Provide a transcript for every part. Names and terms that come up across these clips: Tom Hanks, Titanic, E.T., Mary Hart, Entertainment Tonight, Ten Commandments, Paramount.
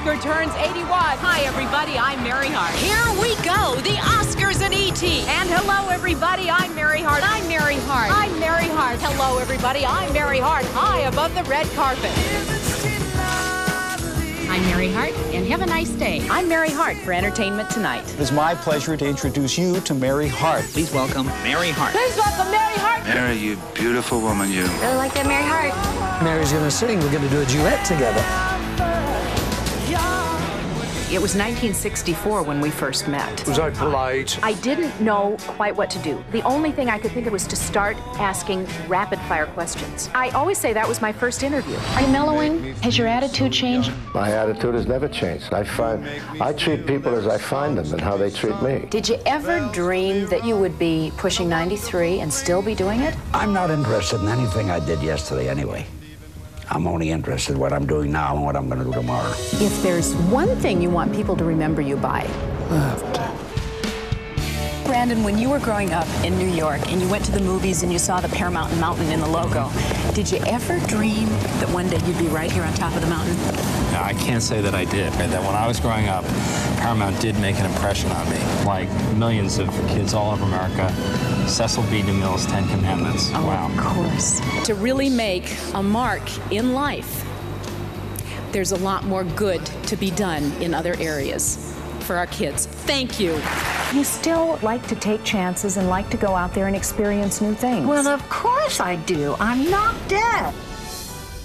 Oscar turns 81. Hi, everybody. I'm Mary Hart. Here we go. The Oscars and E.T. And hello, everybody. I'm Mary Hart. I'm Mary Hart. I'm Mary Hart. Hello, everybody. I'm Mary Hart. High above the red carpet. I'm Mary Hart, and have a nice day. I'm Mary Hart for Entertainment Tonight. It is my pleasure to introduce you to Mary Hart. Please welcome Mary Hart. Please welcome Mary Hart. Mary, you beautiful woman, you. Really like that Mary Hart. Mary's going to sing. We're going to do a duet together. It was 1964 when we first met. Was I polite? I didn't know quite what to do. The only thing I could think of was to start asking rapid-fire questions. I always say that was my first interview. Are you mellowing? Has your attitude changed? My attitude has never changed. I treat people as I find them and how they treat me. Did you ever dream that you would be pushing 93 and still be doing it? I'm not interested in anything I did yesterday anyway. I'm only interested in what I'm doing now and what I'm going to do tomorrow. If there's one thing you want people to remember you by... Brandon, when you were growing up in New York and you went to the movies and you saw the Paramount mountain in the logo, did you ever dream that one day you'd be right here on top of the mountain? No, I can't say that I did. That when I was growing up, Paramount did make an impression on me. Like millions of kids all over America, Cecil B. DeMille's Ten Commandments. Oh, wow. Of course. To really make a mark in life, there's a lot more good to be done in other areas for our kids. Thank you. You still like to take chances and like to go out there and experience new things. Well, of course I do. I'm not dead.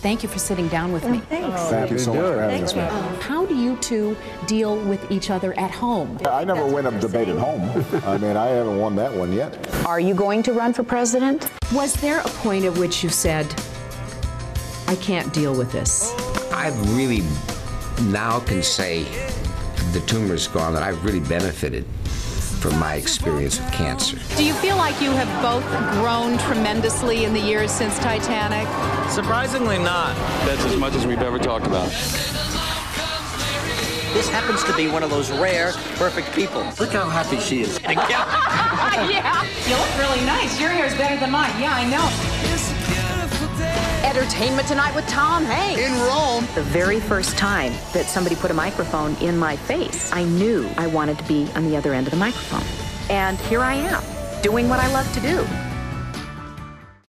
Thank you for sitting down with me. Thanks. Oh, thank you so much for having us. How do you two deal with each other at home? I never win a debate at home. I mean, I haven't won that one yet. Are you going to run for president? Was there a point at which you said, I can't deal with this? I really now can say the tumor's gone, that I've really benefited from my experience of cancer. Do you feel like you have both grown tremendously in the years since Titanic? Surprisingly not. That's as much as we've ever talked about. This happens to be one of those rare, perfect people. Look how happy she is. Yeah, you look really nice. Your hair's better than mine. Yeah, I know. Entertainment Tonight with Tom Hanks. In Rome. The very first time that somebody put a microphone in my face, I knew I wanted to be on the other end of the microphone. And here I am, doing what I love to do.